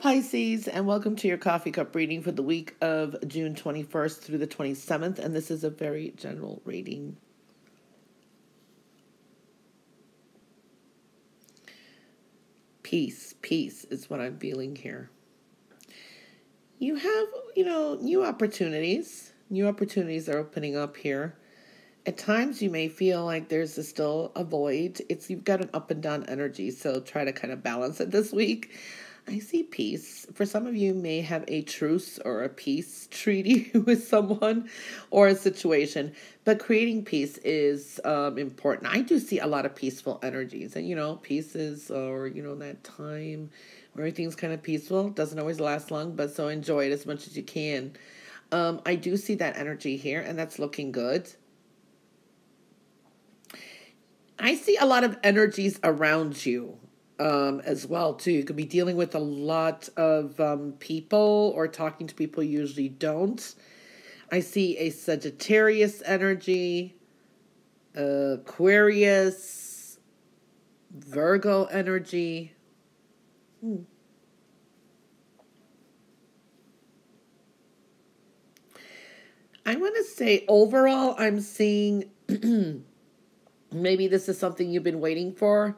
Pisces, and welcome to your coffee cup reading for the week of June 21st through the 27th, and this is a very general reading. Peace is what I'm feeling here. You have, new opportunities. New opportunities are opening up here. At times you may feel like there's still a void. You've got an up and down energy, so try to kind of balance it this week. I see peace. For some of you may have a truce or a peace treaty with someone or a situation, but creating peace is important. I do see a lot of peaceful energies, and peace is, or that time where everything's kind of peaceful. Doesn't always last long, but so enjoy it as much as you can. I do see that energy here, and that's looking good. I see a lot of energies around you as well, too. You could be dealing with a lot of people or talking to people you usually don't. I see a Sagittarius energy, Aquarius, Virgo energy. I want to say overall I'm seeing... Maybe this is something you've been waiting for,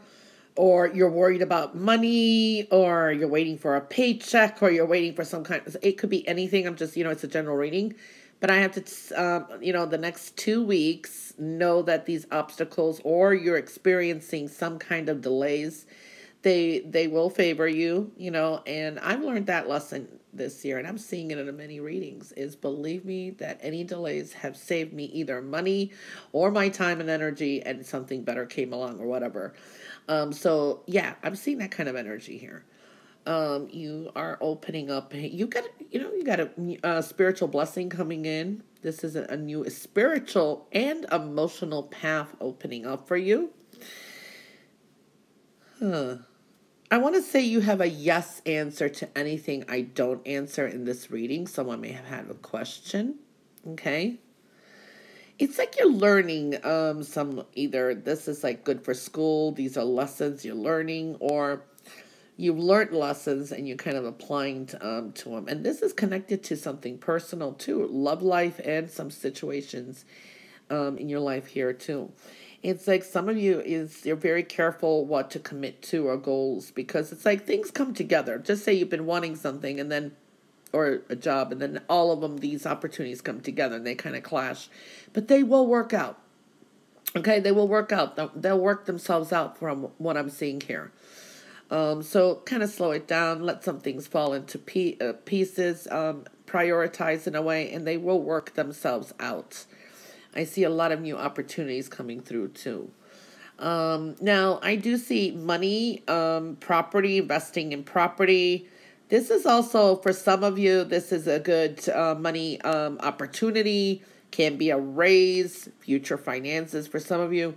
or you're worried about money, or you're waiting for a paycheck, or you're waiting for some kind of, it could be anything. I'm just, it's a general reading, but I have to, the next 2 weeks, know that these obstacles or you're experiencing some kind of delays, they will favor you, and I've learned that lesson this year, and I'm seeing it in many readings, is believe me that any delays have saved me either money or my time and energy, and something better came along or whatever. So yeah, I'm seeing that kind of energy here. You are opening up, you got a spiritual blessing coming in. This is a new spiritual and emotional path opening up for you. I want to say you have a yes answer to anything I don't answer in this reading. Someone may have had a question, okay? It's like you're learning either this is like good for school, these are lessons you're learning, or you've learned lessons and you're kind of applying to them. And this is connected to something personal too, love life and some situations in your life here too. It's like some of you you're very careful what to commit to or goals, because it's like things come together. Just say you've been wanting something and then, or a job, and then all of them, these opportunities come together and they kind of clash, but they will work out. Okay. They will work out. They'll work themselves out from what I'm seeing here. So kind of slow it down, let some things fall into pieces, prioritize in a way, and they will work themselves out. I see a lot of new opportunities coming through too. Now, I do see money, property, investing in property. This is also, for some of you, this is a good money opportunity. Can be a raise, future finances for some of you.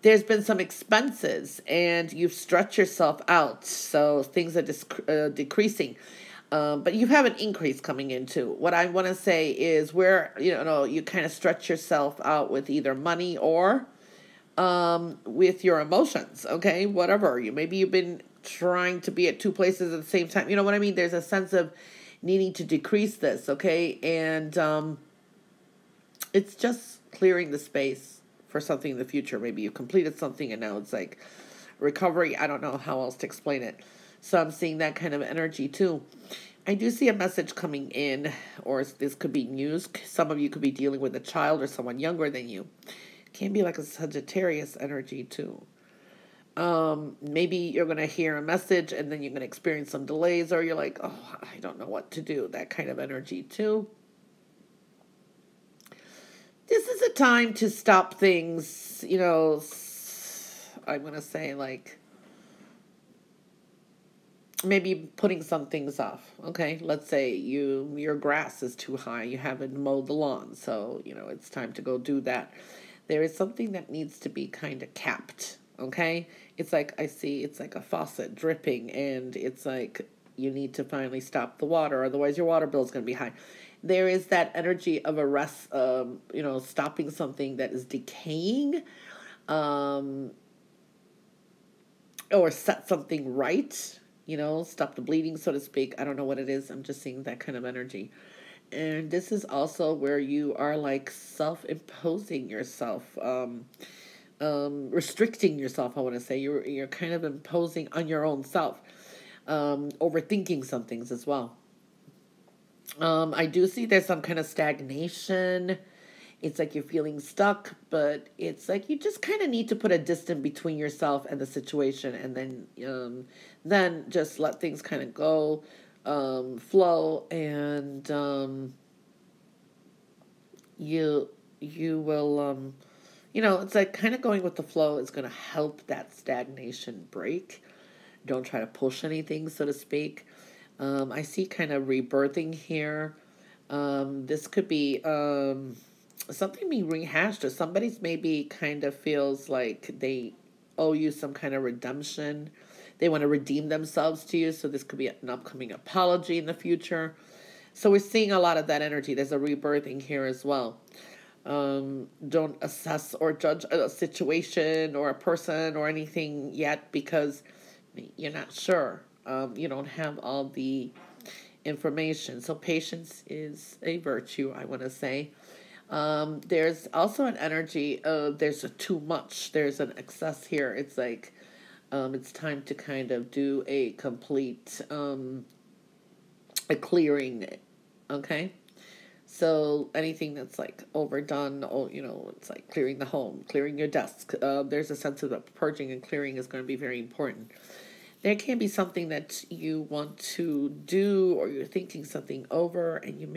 There's been some expenses and you've stretched yourself out. So things are decreasing. But you have an increase coming in too. What I want to say is where, you kind of stretch yourself out with either money or with your emotions, okay? Whatever. Maybe you've been trying to be at two places at the same time. You know what I mean? There's a sense of needing to decrease this, okay? And it's just clearing the space for something in the future. Maybe you completed something and now it's like recovery. I don't know how else to explain it. So I'm seeing that kind of energy too. I do see a message coming in, or this could be news. Some of you could be dealing with a child or someone younger than you. Can be like a Sagittarius energy too. Maybe you're going to hear a message and then you're going to experience some delays, or you're like, oh, I don't know what to do. That kind of energy too. This is a time to stop things, I'm going to say like, maybe putting some things off, okay? Let's say your grass is too high. You haven't mowed the lawn, so, it's time to go do that. There is something that needs to be kind of capped, okay? It's like I see it's like a faucet dripping, and it's like you need to finally stop the water, otherwise your water bill is going to be high. There is that energy of a rest, stopping something that is decaying or set something right, you know, stop the bleeding, so to speak. I don't know what it is. I'm just seeing that kind of energy. And this is also where you are like self-imposing yourself, restricting yourself, I want to say. You're kind of imposing on your own self, overthinking some things as well. I do see there's some kind of stagnation. It's like you're feeling stuck, but it's like you just kind of need to put a distance between yourself and the situation, and then just let things kind of go, flow, and you will, you know, it's like kind of going with the flow is going to help that stagnation break. Don't try to push anything, so to speak. I see kind of rebirthing here. This could be something being rehashed, or somebody's maybe kind of feels like they owe you some kind of redemption. They want to redeem themselves to you, so this could be an upcoming apology in the future. So we're seeing a lot of that energy. There's a rebirthing here as well. Don't assess or judge a situation or a person or anything yet, because you're not sure. You don't have all the information. So patience is a virtue, I want to say. There's also an energy of there's a too much. There's an excess here. It's like it's time to kind of do a complete a clearing, okay? So anything that's like overdone, oh, you know, it's like clearing the home, clearing your desk. There's a sense of that purging and clearing is going to be very important. There can be something that you want to do, or you're thinking something over, and you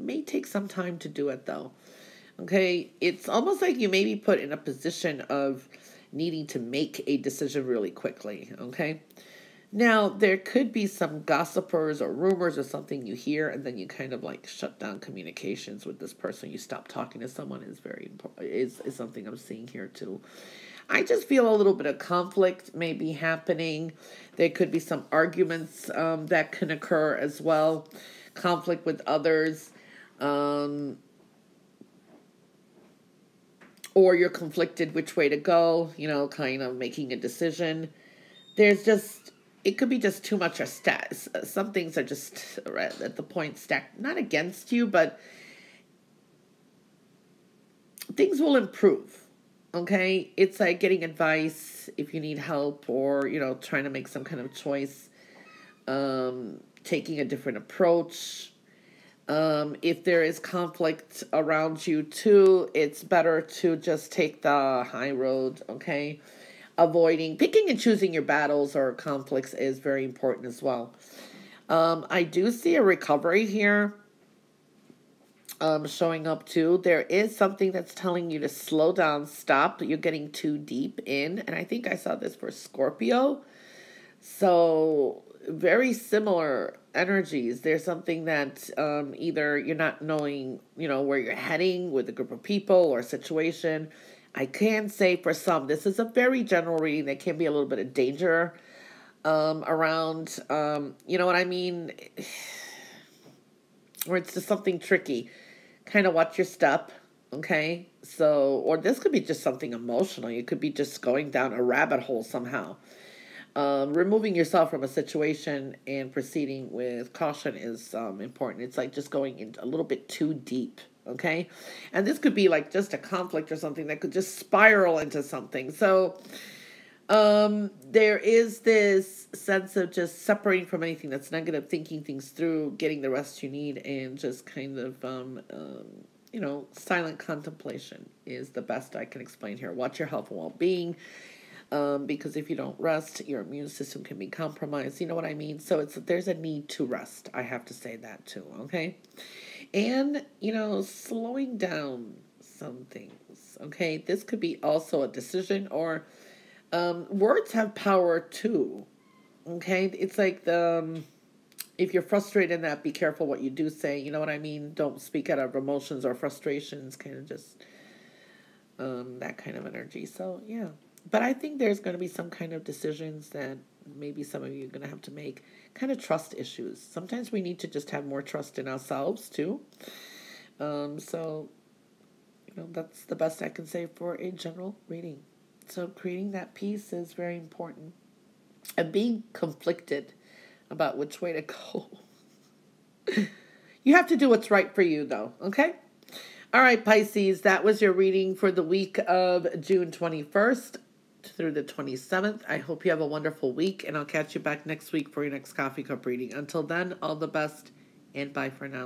may take some time to do it, though. Okay, it's almost like you may be put in a position of needing to make a decision really quickly, okay? Now, there could be some gossipers or rumors or something you hear, and then you kind of like shut down communications with this person. You stop talking to someone. Is very important, is something I'm seeing here, too. I just feel a little bit of conflict may be happening. There could be some arguments that can occur as well. Conflict with others. Or you're conflicted which way to go, you know, kind of making a decision. There's just, it could be just too much or stats. Some things are just at the point stacked, not against you, but things will improve. Okay, it's like getting advice if you need help, or, you know, trying to make some kind of choice, taking a different approach. If there is conflict around you too, it's better to just take the high road, okay? Avoiding, picking and choosing your battles or conflicts is very important as well. I do see a recovery here. Showing up too. There is something that's telling you to slow down, stop. You're getting too deep in. And I think I saw this for Scorpio. So very similar energies. There's something that either you're not knowing, you know, where you're heading with a group of people or situation. I can say for some, this is a very general reading. There can be a little bit of danger around, you know what I mean? Or it's just something tricky. Kind of watch your step, okay? So, or this could be just something emotional. You could be just going down a rabbit hole somehow. Removing yourself from a situation and proceeding with caution is important. It's like just going in a little bit too deep, okay? And this could be like just a conflict or something that could just spiral into something. So, there is this sense of just separating from anything that's negative, thinking things through, getting the rest you need, and just kind of, you know, silent contemplation is the best I can explain here. Watch your health and well-being, because if you don't rest, your immune system can be compromised. You know what I mean? So there's a need to rest. I have to say that too, okay? And, you know, slowing down some things, okay? This could be also a decision, or words have power too, okay? It's like if you're frustrated in that, be careful what you do say, you know what I mean? Don't speak out of emotions or frustrations, kind of just that kind of energy. So, yeah. But I think there's going to be some kind of decisions that maybe some of you are going to have to make, kind of trust issues. Sometimes we need to just have more trust in ourselves too. So, you know, that's the best I can say for a general reading. So creating that peace is very important. And being conflicted about which way to go. You have to do what's right for you, though, okay? All right, Pisces, that was your reading for the week of June 21st through the 27th. I hope you have a wonderful week, and I'll catch you back next week for your next Coffee Cup reading. Until then, all the best, and bye for now.